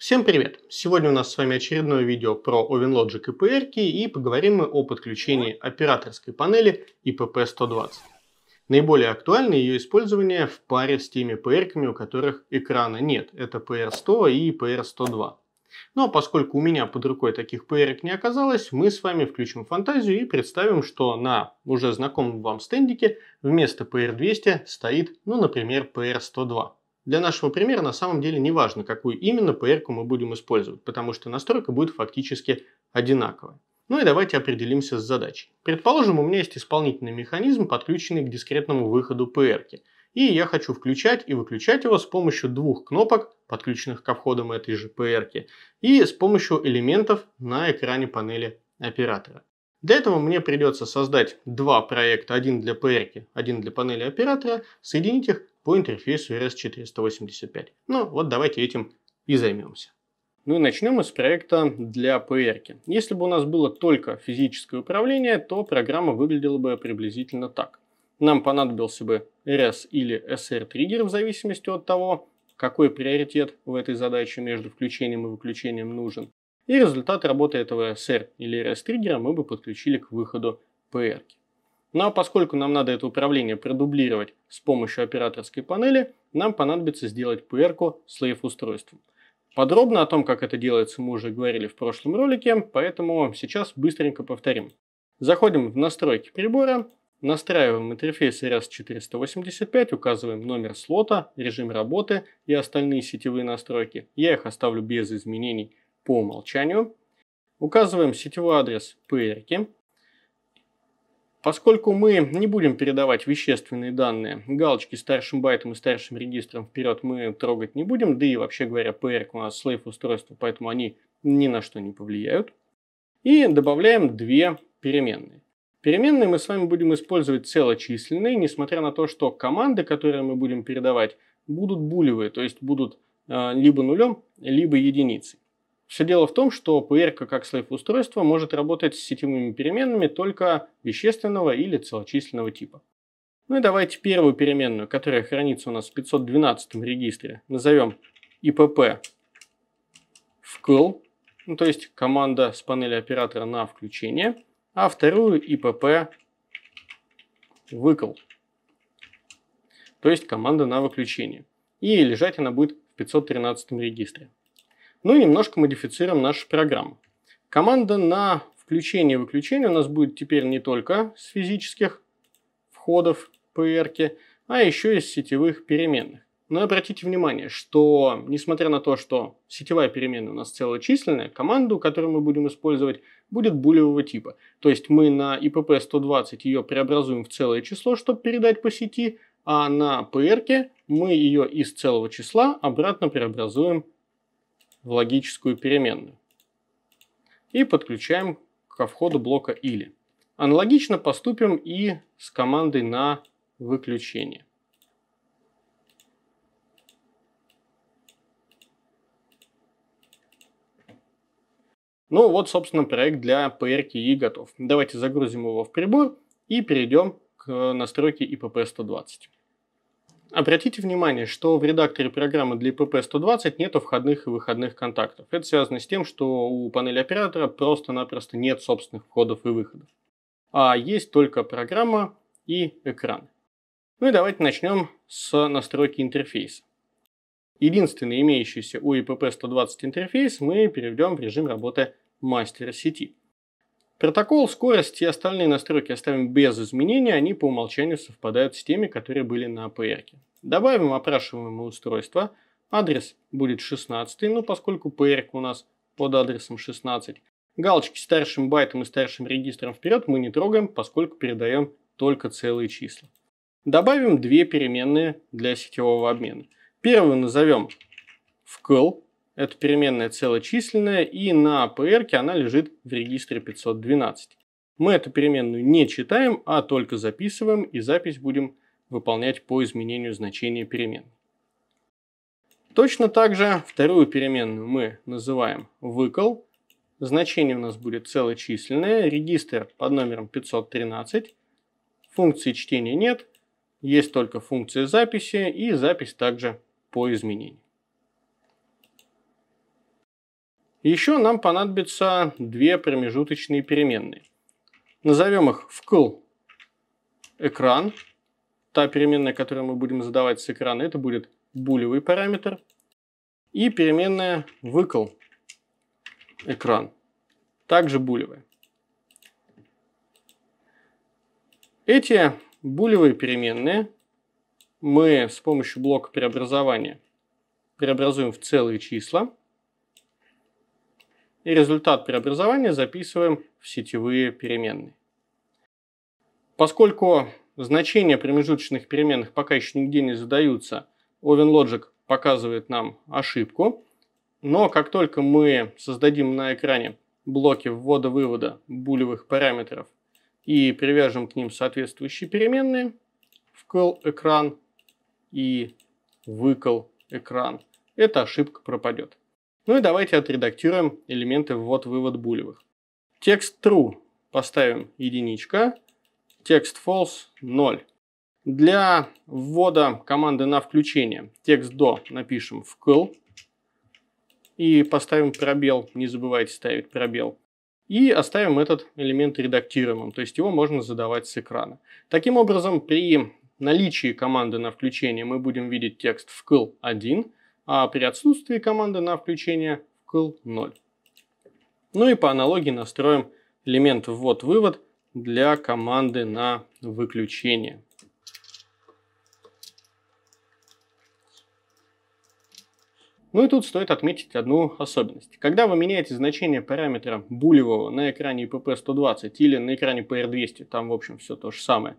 Всем привет! Сегодня у нас с вами очередное видео про OwenLogic и ПР-ки, и поговорим мы о подключении операторской панели ИПП120. Наиболее актуально ее использование в паре с теми ПР-ками, у которых экрана нет. Это ПР100 и ПР102. Но поскольку у меня под рукой таких ПР-ок не оказалось, мы с вами включим фантазию и представим, что на уже знакомом вам стендике вместо ПР200 стоит, например, ПР102. Для нашего примера на самом деле не важно, какую именно ПР-ку мы будем использовать, потому что настройка будет фактически одинаковая. Ну и давайте определимся с задачей. Предположим, у меня есть исполнительный механизм, подключенный к дискретному выходу ПР-ки. И я хочу включать и выключать его с помощью двух кнопок, подключенных ко входам этой же ПР-ки, и с помощью элементов на экране панели оператора. Для этого мне придется создать два проекта, один для ПР-ки, один для панели оператора, соединить их по интерфейсу RS-485. Давайте этим и займемся. Ну и начнем мы с проекта для ПР-ки. Если бы у нас было только физическое управление, то программа выглядела бы приблизительно так. Нам понадобился бы RS или SR-триггер в зависимости от того, какой приоритет в этой задаче между включением и выключением нужен. И результат работы этого SR или RS-триггера мы бы подключили к выходу ПР-ки. Ну а поскольку нам надо это управление продублировать с помощью операторской панели, нам понадобится сделать ПР-ку слейв-устройством. Подробно о том, как это делается, мы уже говорили в прошлом ролике, поэтому сейчас быстренько повторим. Заходим в настройки прибора, настраиваем интерфейс RS-485, указываем номер слота, режим работы и остальные сетевые настройки. Я их оставлю без изменений по умолчанию. Указываем сетевой адрес ПР-ки. Поскольку мы не будем передавать вещественные данные, галочки старшим байтом и старшим регистром вперед мы трогать не будем, да и вообще говоря, ПР-ка у нас слейв устройство, поэтому они ни на что не повлияют. И добавляем две переменные. Переменные мы с вами будем использовать целочисленные, несмотря на то, что команды, которые мы будем передавать, будут булевые, то есть будут либо нулем, либо единицей. Все дело в том, что ПР-ка как слейв-устройство может работать с сетевыми переменными только вещественного или целочисленного типа. Ну и давайте первую переменную, которая хранится у нас в 512 регистре, назовем ИПП вкл, то есть команда с панели оператора на включение, а вторую ИПП выкл, то есть команда на выключение. И лежать она будет в 513 регистре. Ну и немножко модифицируем нашу программу. Команда на включение и выключение у нас будет теперь не только с физических входов ПР-ки, а еще и с сетевых переменных. Но обратите внимание, что несмотря на то, что сетевая переменная у нас целочисленная, команду, которую мы будем использовать, будет булевого типа. То есть мы на ИПП120 ее преобразуем в целое число, чтобы передать по сети, а на ПР-ке мы ее из целого числа обратно преобразуем в логическую переменную и подключаем ко входу блока или. Аналогично поступим и с командой на выключение. Собственно, проект для ПР-ки и готов. Давайте загрузим его в прибор и перейдем к настройке ИПП120. Обратите внимание, что в редакторе программы для ИПП120 нету входных и выходных контактов. Это связано с тем, что у панели оператора просто-напросто нет собственных входов и выходов. А есть только программа и экран. Ну и давайте начнем с настройки интерфейса. Единственный имеющийся у ИПП120 интерфейс мы переведем в режим работы мастера сети. Протокол, скорость и остальные настройки оставим без изменений, они по умолчанию совпадают с теми, которые были на ПР-ке. Добавим опрашиваемое устройство, адрес будет 16, поскольку ПР-ка у нас под адресом 16. Галочки старшим байтом и старшим регистром вперед мы не трогаем, поскольку передаем только целые числа. Добавим две переменные для сетевого обмена. Первую назовем вкл. Это переменная целочисленная, и на ПР-ке она лежит в регистре 512. Мы эту переменную не читаем, а только записываем, и запись будем выполнять по изменению значения перемен. Точно так же вторую переменную мы называем выкл. Значение у нас будет целочисленное, регистр под номером 513. Функции чтения нет, есть только функция записи, и запись также по изменению. Еще нам понадобятся две промежуточные переменные. Назовем их вкл экран. Та переменная, которую мы будем задавать с экрана, это будет булевый параметр. И переменная выкл экран, также булевая. Эти булевые переменные мы с помощью блока преобразования преобразуем в целые числа. И результат преобразования записываем в сетевые переменные. Поскольку значения промежуточных переменных пока еще нигде не задаются, OwenLogic показывает нам ошибку. Но как только мы создадим на экране блоки ввода-вывода булевых параметров и привяжем к ним соответствующие переменные, вкл экран и выкл экран, эта ошибка пропадет. Ну и давайте отредактируем элементы ввод-вывод булевых. Текст true поставим 1, текст false 0. Для ввода команды на включение текст до напишем вкл и поставим пробел, не забывайте ставить пробел. И оставим этот элемент редактируемым, то есть его можно задавать с экрана. Таким образом, при наличии команды на включение мы будем видеть текст вкл 1, а при отсутствии команды на включение вкл 0. Ну и по аналогии настроим элемент ввод-вывод для команды на выключение. Ну и тут стоит отметить одну особенность. Когда вы меняете значение параметра булевого на экране ИПП120 или на экране ПР200, там в общем все то же самое,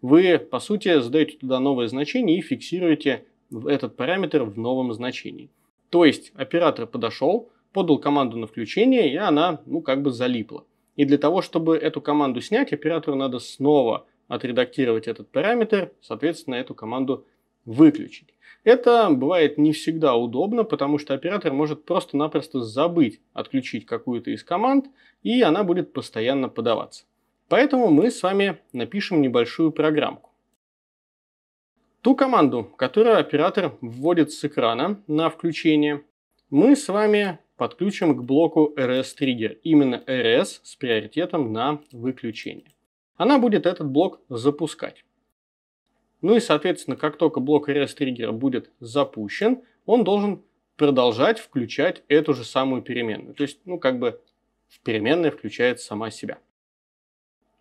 вы по сути задаете туда новое значение и фиксируете этот параметр в новом значении. То есть оператор подошел, подал команду на включение, и она как бы залипла. И для того, чтобы эту команду снять, оператору надо снова отредактировать этот параметр, соответственно, эту команду выключить. Это бывает не всегда удобно, потому что оператор может просто-напросто забыть отключить какую-то из команд, и она будет постоянно подаваться. Поэтому мы с вами напишем небольшую программку. Ту команду, которую оператор вводит с экрана на включение, мы с вами подключим к блоку RS-триггер, именно RS с приоритетом на выключение. Она будет этот блок запускать. Ну и, соответственно, как только блок RS-триггера будет запущен, он должен продолжать включать эту же самую переменную. То есть, переменная включает сама себя.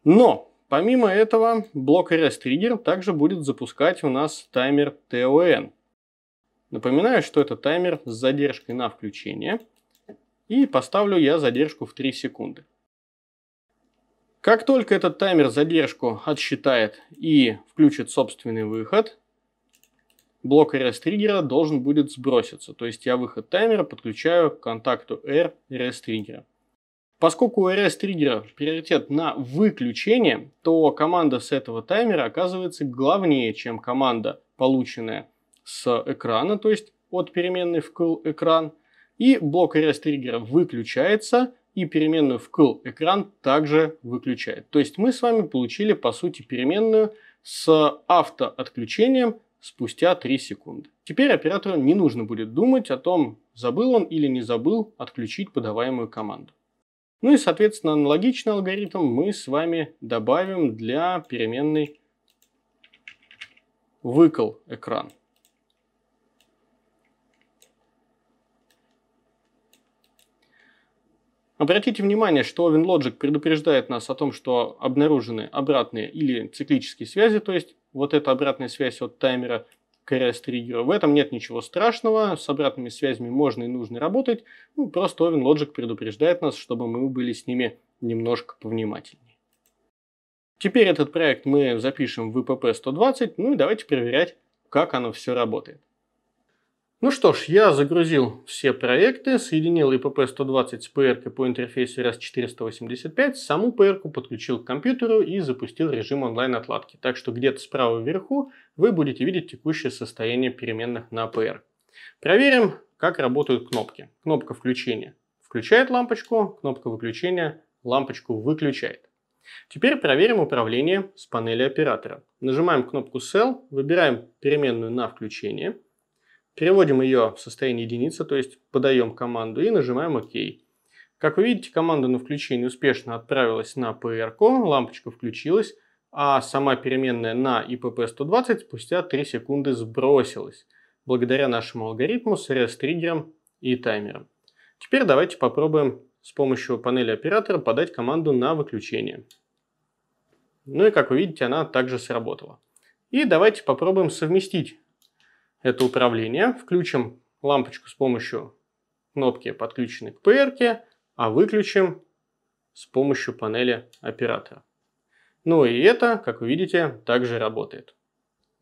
Но! Помимо этого, блок RS-триггер также будет запускать у нас таймер TON. Напоминаю, что это таймер с задержкой на включение. И поставлю я задержку в 3 секунды. Как только этот таймер задержку отсчитает и включит собственный выход, блок RS-триггера должен будет сброситься. То есть я выход таймера подключаю к контакту R RS-триггера. Поскольку у RS-триггера приоритет на выключение, то команда с этого таймера оказывается главнее, чем команда, полученная с экрана, то есть от переменной вкл экран. И блок RS-триггера выключается, и переменную вкл экран также выключает. То есть мы с вами получили, по сути, переменную с автоотключением спустя 3 секунды. Теперь оператору не нужно будет думать о том, забыл он или не забыл отключить подаваемую команду. Ну и, соответственно, аналогичный алгоритм мы с вами добавим для переменной выкл экран. Обратите внимание, что OwenLogic предупреждает нас о том, что обнаружены обратные или циклические связи, то есть вот эта обратная связь от таймера к RS-триггеру. В этом нет ничего страшного, с обратными связями можно и нужно работать, просто OwenLogic предупреждает нас, чтобы мы были с ними немножко повнимательнее. Теперь этот проект мы запишем в ИПП120, ну и давайте проверять, как оно все работает. Ну что ж, я загрузил все проекты, соединил ИПП120 с ПР-кой по интерфейсу RS-485, саму ПР-ку подключил к компьютеру и запустил режим онлайн-отладки. Так что где-то справа вверху вы будете видеть текущее состояние переменных на ПР. Проверим, как работают кнопки. Кнопка включения включает лампочку, кнопка выключения лампочку выключает. Теперь проверим управление с панели оператора. Нажимаем кнопку Cell, выбираем переменную на включение. Переводим ее в состояние единицы, то есть подаем команду и нажимаем ОК. Как вы видите, команда на включение успешно отправилась на ПР-ку, лампочка включилась, а сама переменная на ИПП120 спустя 3 секунды сбросилась, благодаря нашему алгоритму с RS-триггером и таймером. Теперь давайте попробуем с помощью панели оператора подать команду на выключение. Ну и как вы видите, она также сработала. И давайте попробуем совместить это управление. Включим лампочку с помощью кнопки, подключенной к ПР-ке, а выключим с помощью панели оператора. Ну и это, как вы видите, также работает.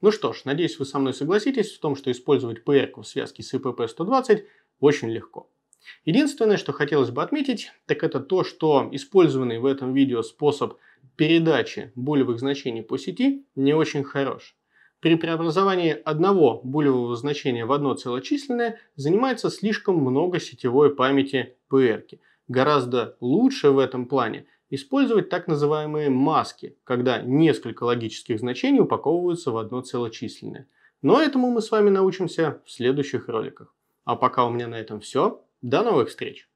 Ну что ж, надеюсь, вы со мной согласитесь в том, что использовать ПР-ку в связке с ИПП120 очень легко. Единственное, что хотелось бы отметить, так это то, что использованный в этом видео способ передачи булевых значений по сети не очень хорош. При преобразовании одного булевого значения в одно целочисленное занимается слишком много сетевой памяти ПР-ки. Гораздо лучше в этом плане использовать так называемые маски, когда несколько логических значений упаковываются в одно целочисленное. Но этому мы с вами научимся в следующих роликах. А пока у меня на этом все. До новых встреч!